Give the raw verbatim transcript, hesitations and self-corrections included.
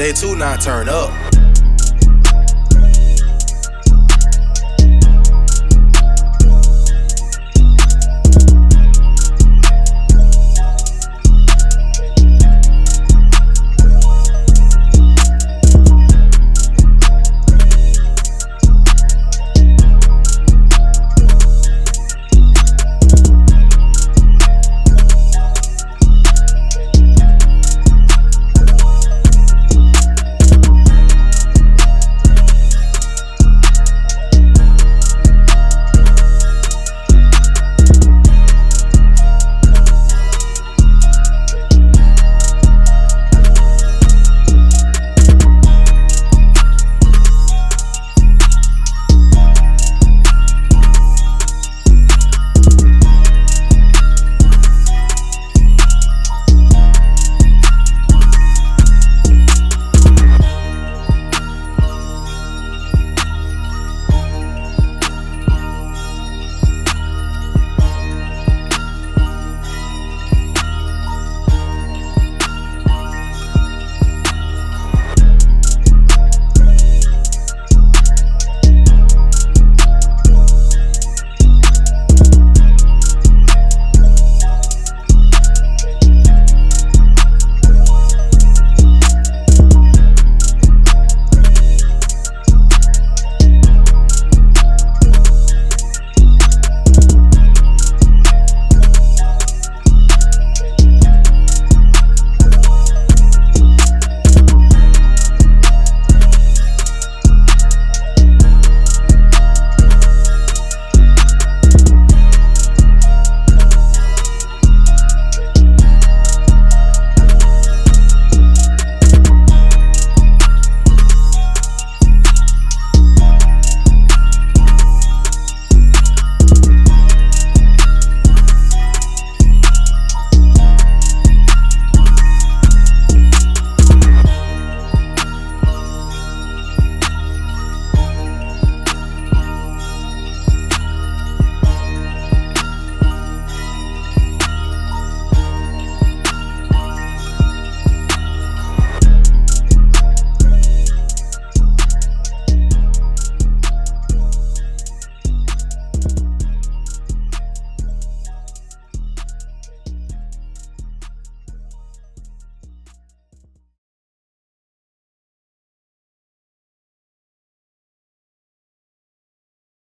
J two nine turn up.